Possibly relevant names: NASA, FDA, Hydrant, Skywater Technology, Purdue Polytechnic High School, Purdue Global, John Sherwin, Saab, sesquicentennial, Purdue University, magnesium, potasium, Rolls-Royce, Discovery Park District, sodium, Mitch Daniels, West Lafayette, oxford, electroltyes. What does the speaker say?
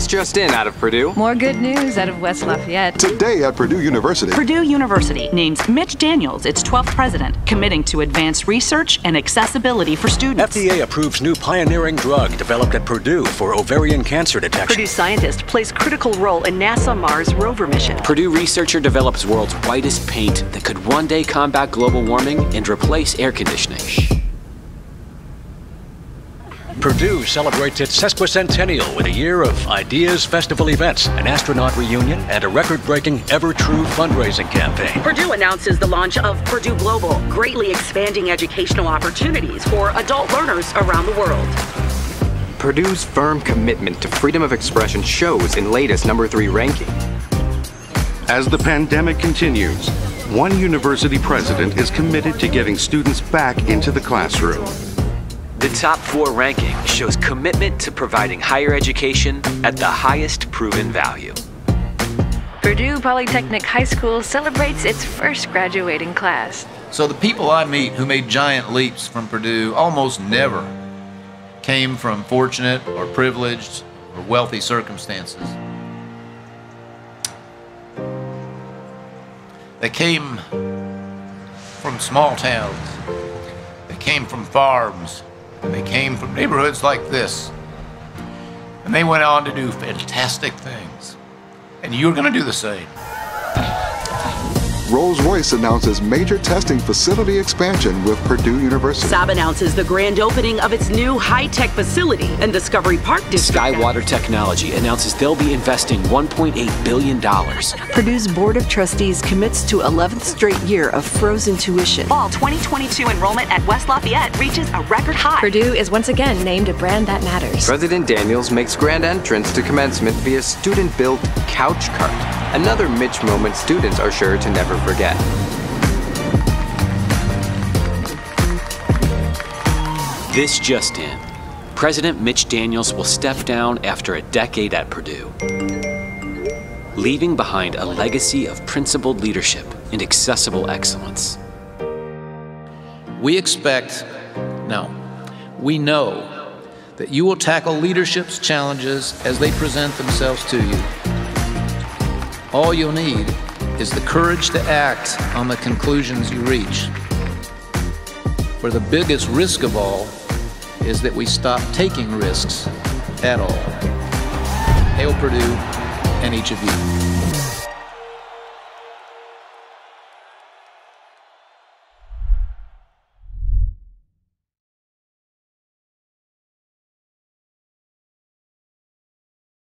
This just in out of Purdue. More good news out of West Lafayette. Today at Purdue University. Purdue University names Mitch Daniels its 12th president, committing to advanced research and accessibility for students. FDA approves new pioneering drug developed at Purdue for ovarian cancer detection. Purdue scientist plays critical role in NASA Mars rover mission. Purdue researcher develops world's whitest paint that could one day combat global warming and replace air conditioning. Purdue celebrates its sesquicentennial with a year of ideas, festival events, an astronaut reunion, and a record-breaking Ever True fundraising campaign. Purdue announces the launch of Purdue Global, greatly expanding educational opportunities for adult learners around the world. Purdue's firm commitment to freedom of expression shows in latest #3 ranking. As the pandemic continues, one university president is committed to getting students back into the classroom. The top 4 ranking shows commitment to providing higher education at the highest proven value. Purdue Polytechnic High School celebrates its first graduating class. So the people I meet who made giant leaps from Purdue almost never came from fortunate or privileged or wealthy circumstances. They came from small towns. They came from farms. And they came from neighborhoods like this. And they went on to do fantastic things. And you're going to do the same. Rolls-Royce announces major testing facility expansion with Purdue University. Saab announces the grand opening of its new high-tech facility in Discovery Park District. Skywater Technology announces they'll be investing $1.8 billion. Purdue's Board of Trustees commits to 11th straight year of frozen tuition. Fall 2022 enrollment at West Lafayette reaches a record high. Purdue is once again named a brand that matters. President Daniels makes grand entrance to commencement via student-built couch cart. Another Mitch moment students are sure to never forget. This just in. President Mitch Daniels will step down after a decade at Purdue, leaving behind a legacy of principled leadership and accessible excellence. We know that you will tackle leadership's challenges as they present themselves to you. All you'll need is the courage to act on the conclusions you reach. Where the biggest risk of all is that we stop taking risks at all. Hail Purdue and each of you.